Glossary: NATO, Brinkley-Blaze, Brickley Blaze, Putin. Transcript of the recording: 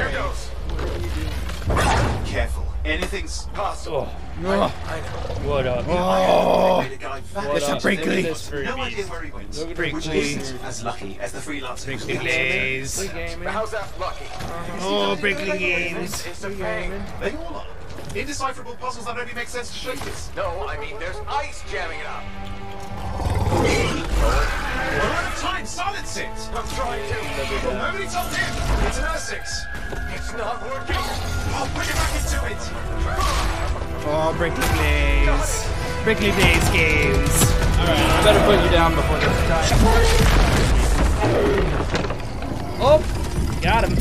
Here goes. What are you doing? Careful. Anything's possible. Oh. I know. What up? Oh. It's a Brickley. No idea where he went. Brickley. As lucky as the freelancer. Brickley Blaze. How's that lucky? Oh, Brickley games. It's a pain. They all are. Indecipherable puzzles that only make sense to strangers. No, I mean there's ice jamming it up. We're out of time. Silence it. I'm trying to. Nobody's up there. It's an Essex. It's not working. I'll put you back into it. Oh, Brickley Blaze. Brickley Blaze games. Alright, I better put you down before this time. Oh, got him.